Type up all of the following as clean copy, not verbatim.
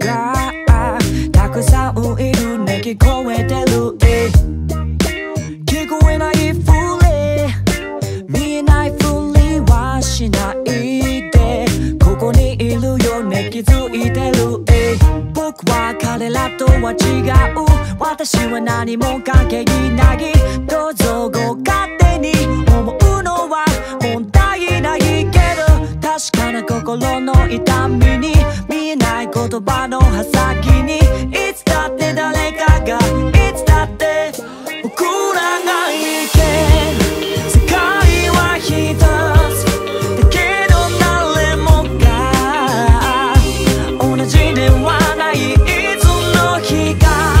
がたくさんいるね聞こえてる聞こえないふり見えないふりはしないでここにいるよね気づいてる僕は彼らとは違う私は何も関係ないどうぞご勝手に思うのは問題ないけど確かな心の痛みに見えない言葉の刃先にいつだって誰かがいつだって僕らがいける世界は一つだけど誰もが同じではないいつの日か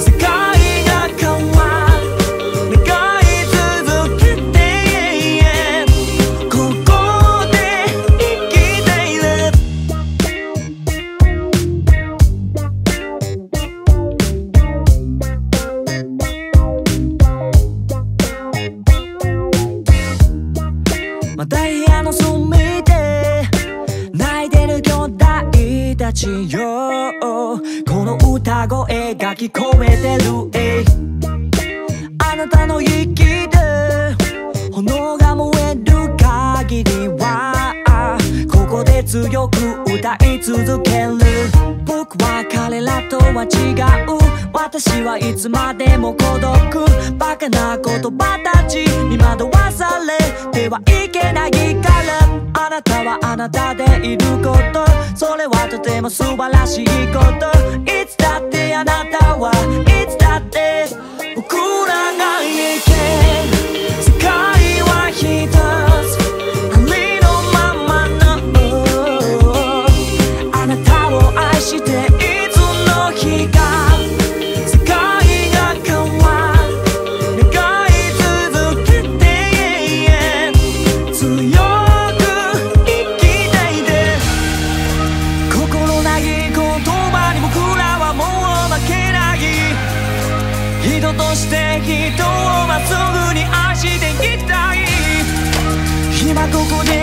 世界が変わる願い続けてここで生きているまた部屋の隅で泣いてる兄弟たちよこの歌声が聞こえてるあなたの息で炎が燃える限りはここで強く歌い続ける僕は彼らとは違う私はいつまでも孤独バカな言葉たちに惑わされてはいけないからあなたはあなたでいることそれはとても素晴らしいこといつだってあなたはいつだって僕らが生きる世界は一つありのままのあなたを愛していつの日か世界が変わる願い続けて強く生きていて心ない言葉に僕らはもう負けない人として人をまっすぐに愛していきたい今ここで